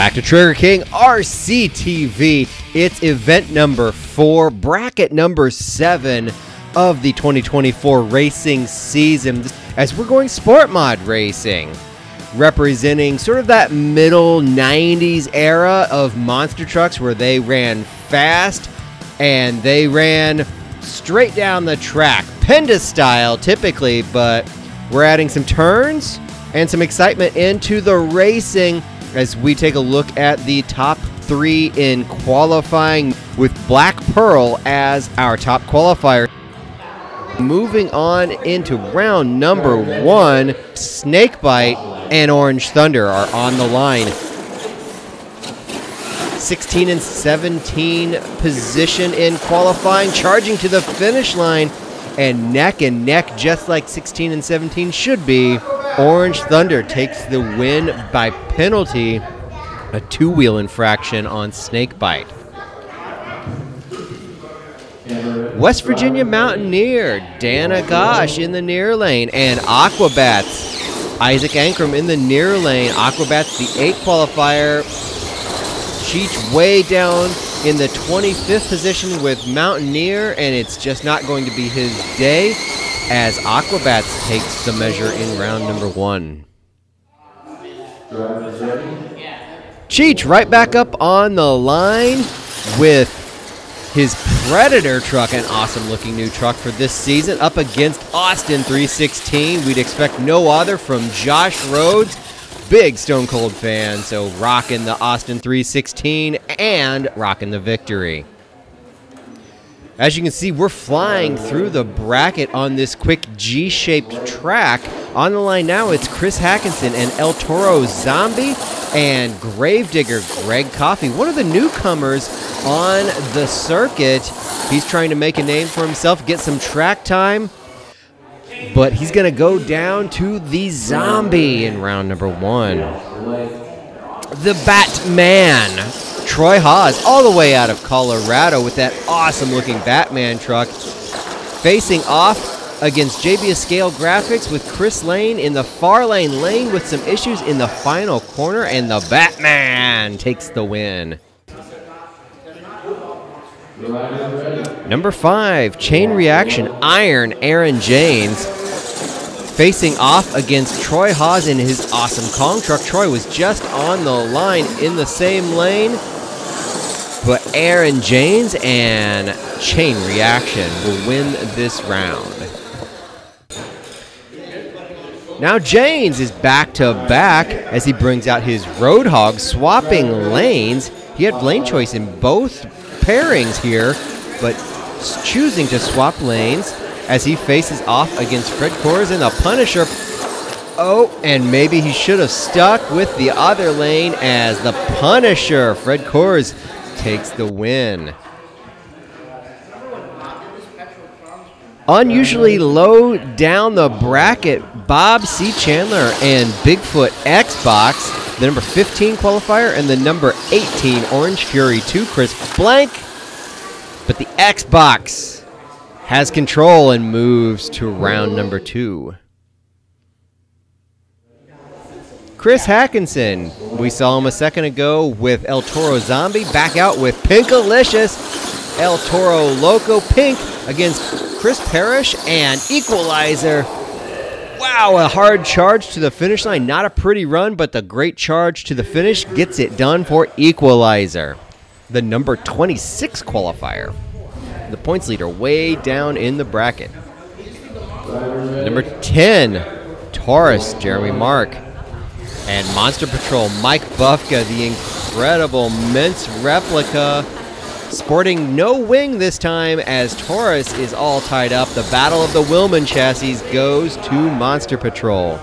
back to Trigger King RCTV. It's event number 4, bracket number 7 of the 2024 racing season, as we're going Sport Mod racing, representing sort of that middle 90s era of monster trucks where they ran fast and they ran straight down the track, Penda style typically, but we're adding some turns and some excitement into the racing as we take a look at the top 3 in qualifying, with Black Pearl as our top qualifier. Moving on into round number 1, Snakebite and Orange Thunder are on the line. 16 and 17 position in qualifying, charging to the finish line, and neck, just like 16 and 17 should be. Orange Thunder takes the win by penalty, a two-wheel infraction on Snakebite. West Virginia Mountaineer, Dana Gosh in the near lane, and Aquabats, Isaac Ankrum in the near lane. Aquabats, the 8th qualifier. Cheech way down in the 25th position with Mountaineer, and it's just not going to be his day as Aquabats takes the measure in round number 1. Cheech right back up on the line with his Predator truck, an awesome looking new truck for this season, up against Austin 316. We'd expect no other from Josh Rhodes, big Stone Cold fan, so rocking the Austin 316 and rocking the victory. As you can see, we're flying through the bracket on this quick G-shaped track. On the line now, it's Chris Hackinson and El Toro Zombie, and Gravedigger Greg Coffey, one of the newcomers on the circuit. He's trying to make a name for himself, get some track time, but he's going to go down to the Zombie in round number 1. The Batman, Troy Haas, all the way out of Colorado with that awesome-looking Batman truck, facing off against JBS Scale Graphics with Chris Lane in the far lane with some issues in the final corner, and the Batman takes the win. Number 5, Chain Reaction, Iron Aaron James, facing off against Troy Haas in his awesome Kong truck. Troy was just on the line in the same lane, but Aaron James and Chain Reaction will win this round. Now James is back-to-back as he brings out his Roadhog, swapping lanes. He had lane choice in both pairings here, but choosing to swap lanes as he faces off against Fred Coors and the Punisher. Oh, and maybe he should have stuck with the other lane as the Punisher, Fred Coors, takes the win. Unusually low down the bracket, Bob C. Chandler and Bigfoot Xbox, the number 15 qualifier, and the number 18 Orange Fury 2, Chris Blank. But the Xbox has control and moves to round number 2. Chris Hackinson, we saw him a second ago with El Toro Zombie, back out with Pinkalicious, El Toro Loco Pink against Chris Parrish and Equalizer. Wow, a hard charge to the finish line. Not a pretty run, but the great charge to the finish gets it done for Equalizer, the number 26 qualifier, the points leader way down in the bracket. Number 10, Taurus, Jeremy Mark, and Monster Patrol, Mike Bufka, the incredible Mince replica, sporting no wing this time as Taurus is all tied up. The Battle of the Willman chassis goes to Monster Patrol.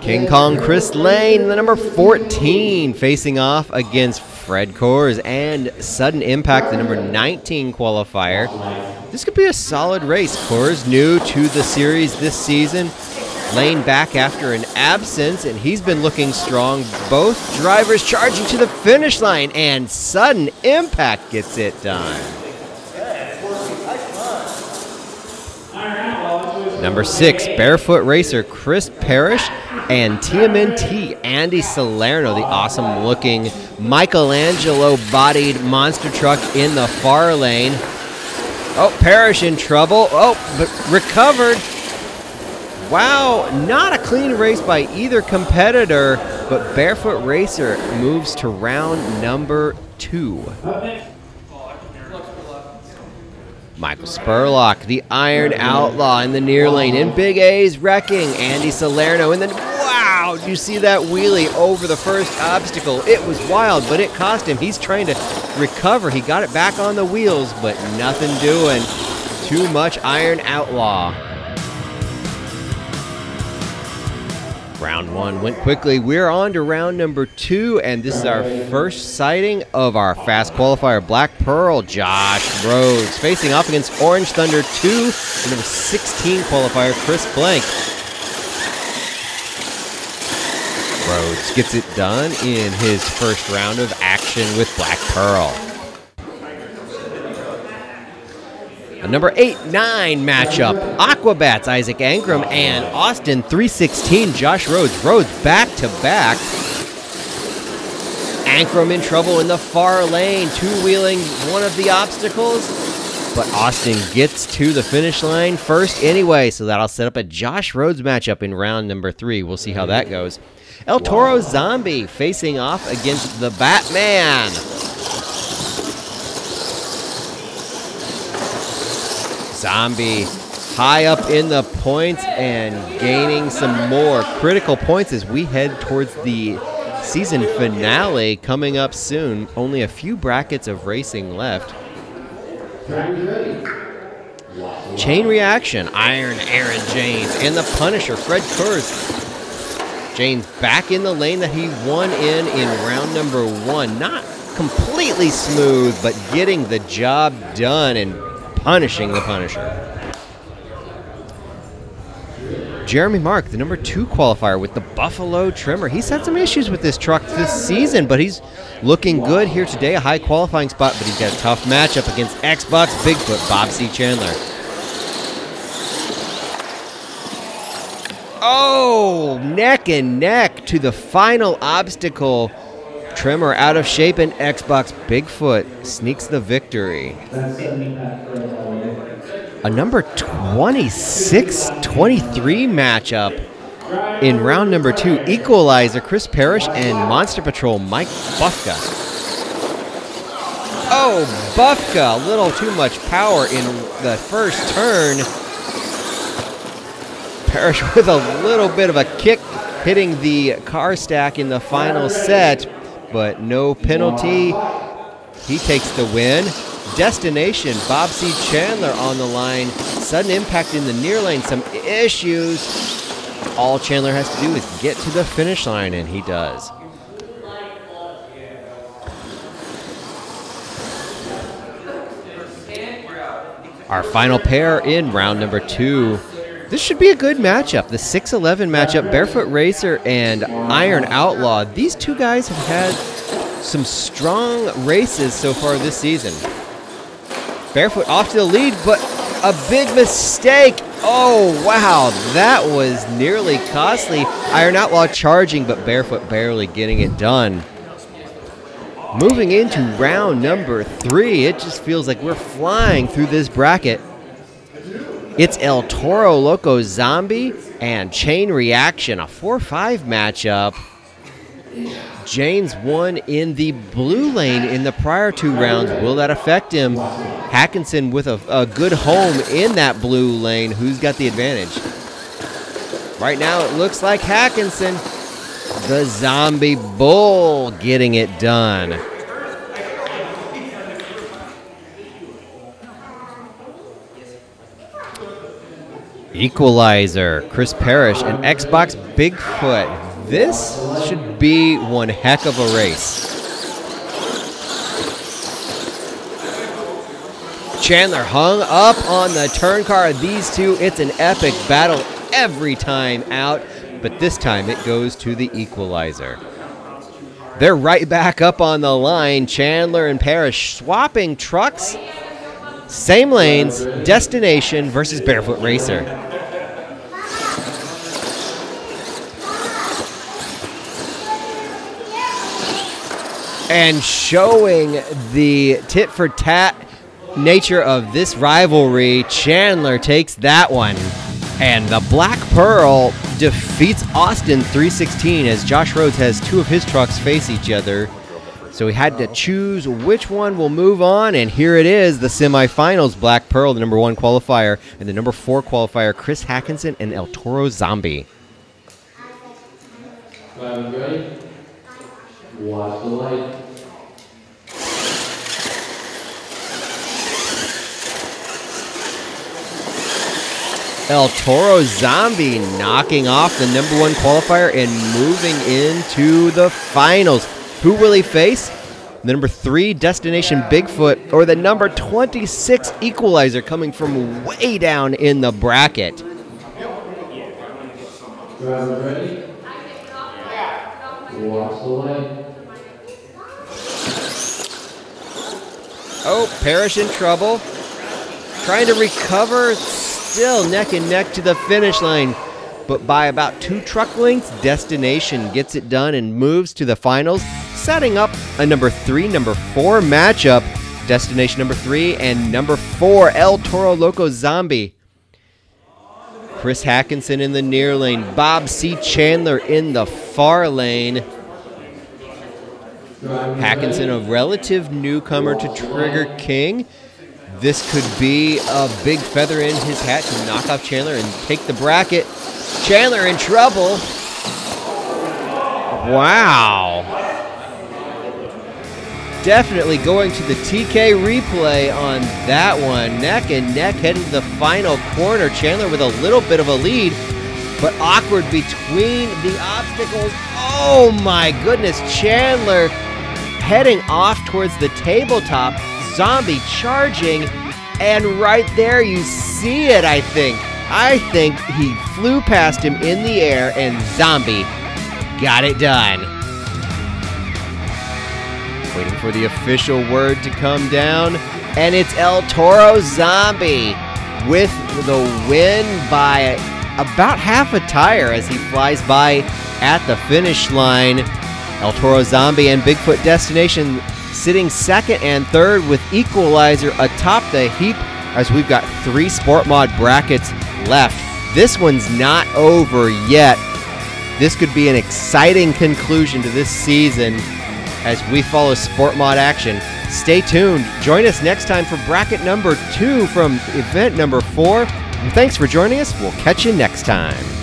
King Kong Chris Lane, the number 14, facing off against Fred Coors and Sudden Impact, the number 19 qualifier. This could be a solid race. Coors new to the series this season. Lane back after an absence, and he's been looking strong. Both drivers charging to the finish line, and Sudden Impact gets it done. Number 6, Barefoot Racer, Chris Parrish, and TMNT, Andy Salerno, the awesome-looking Michelangelo-bodied monster truck in the far lane. Oh, Parrish in trouble. Oh, but recovered. Wow, not a clean race by either competitor, but Barefoot Racer moves to round number 2. Michael Spurlock, the Iron Outlaw in the near lane, and Big A's wrecking Andy Salerno, and then, wow, do you see that wheelie over the first obstacle? It was wild, but it cost him. He's trying to recover. He got it back on the wheels, but nothing doing. Too much Iron Outlaw. Round 1 went quickly. We're on to round number 2, and this is our first sighting of our fast qualifier, Black Pearl. Josh Rhodes facing off against Orange Thunder 2, and number 16 qualifier, Chris Blank. Rhodes gets it done in his first round of action with Black Pearl. A number 8-9 matchup, Aquabats, Isaac Angram, and Austin 316, Josh Rhodes. Rhodes back-to-back. Angram in trouble in the far lane, two-wheeling one of the obstacles. But Austin gets to the finish line first anyway, so that'll set up a Josh Rhodes matchup in round number 3. We'll see how that goes. El Toro Zombie facing off against The Batman. Zombie high up in the points and gaining some more critical points as we head towards the season finale coming up soon. Only a few brackets of racing left. Chain Reaction, Iron Aaron James, and the Punisher, Fred Coors. James back in the lane that he won in round number 1. Not completely smooth, but getting the job done and punishing the Punisher. Jeremy Mark, the number 2 qualifier with the Buffalo Trimmer. He's had some issues with this truck this season, but he's looking good here today. A high qualifying spot, but he's got a tough matchup against Xbox Bigfoot, Bob C. Chandler. Oh, neck and neck to the final obstacle. Trimmer out of shape, and Xbox Bigfoot sneaks the victory. A number 26-23 matchup in round number 2. Equalizer, Chris Parrish, and Monster Patrol, Mike Bufka. Oh, Bufka, a little too much power in the first turn. Parrish with a little bit of a kick, hitting the car stack in the final set. But no penalty. He takes the win. Destination, Bob C. Chandler on the line. Sudden Impact in the near lane, some issues. All Chandler has to do is get to the finish line, and he does. Our final pair in round number 2. This should be a good matchup. The 6-11 matchup, Barefoot Racer and Iron Outlaw. These two guys have had some strong races so far this season. Barefoot off to the lead, but a big mistake. Oh, wow, that was nearly costly. Iron Outlaw charging, but Barefoot barely getting it done. Moving into round number 3, it just feels like we're flying through this bracket. It's El Toro Loco Zombie and Chain Reaction, a 4-5 matchup. James won in the blue lane in the prior 2 rounds. Will that affect him? Hackinson with a good home in that blue lane. Who's got the advantage? Right now it looks like Hackinson, the Zombie Bull, getting it done. Equalizer, Chris Parrish, and Xbox Bigfoot. This should be one heck of a race. Chandler hung up on the turn car. These two, it's an epic battle every time out, but this time it goes to the Equalizer. They're right back up on the line. Chandler and Parrish swapping trucks. Same lanes, Destination versus Barefoot Racer. and showing the tit-for-tat nature of this rivalry, Chandler takes that one. And the Black Pearl defeats Austin 316 as Josh Rhodes has two of his trucks face each other. So we had to choose which one will move on, and here it is, the semifinals, Black Pearl, the #1 qualifier, and the #4 qualifier, Chris Hackinson and El Toro Zombie. Ready? Watch the light. El Toro Zombie knocking off the #1 qualifier and moving into the finals. Who will he face? The #3 Destination Bigfoot or the #26 Equalizer, coming from way down in the bracket. Ready? Watch the light. Oh, Parrish in trouble. Trying to recover, still neck and neck to the finish line. But by about 2 truck lengths, Destination gets it done and moves to the finals, setting up a #3, #4 matchup. Destination #3 and #4, El Toro Loco Zombie. Chris Hackinson in the near lane, Bob C. Chandler in the far lane. Hackinson, a relative newcomer to Trigger King. This could be a big feather in his hat to knock off Chandler and take the bracket. Chandler in trouble. Wow. Definitely going to the TK replay on that one. Neck and neck heading to the final corner. Chandler with a little bit of a lead, but awkward between the obstacles. Oh my goodness, Chandler heading off towards the tabletop. Zombie charging, and right there you see it, I think. I think he flew past him in the air, and Zombie got it done. Waiting for the official word to come down, and it's El Toro Zombie with the win by about half a tire as he flies by at the finish line. El Toro Zombie and Bigfoot Destination sitting 2nd and 3rd, with Equalizer atop the heap, as we've got 3 Sport Mod brackets left. This one's not over yet. This could be an exciting conclusion to this season as we follow Sport Mod action. Stay tuned. Join us next time for bracket number 2 from event number 4. And thanks for joining us. We'll catch you next time.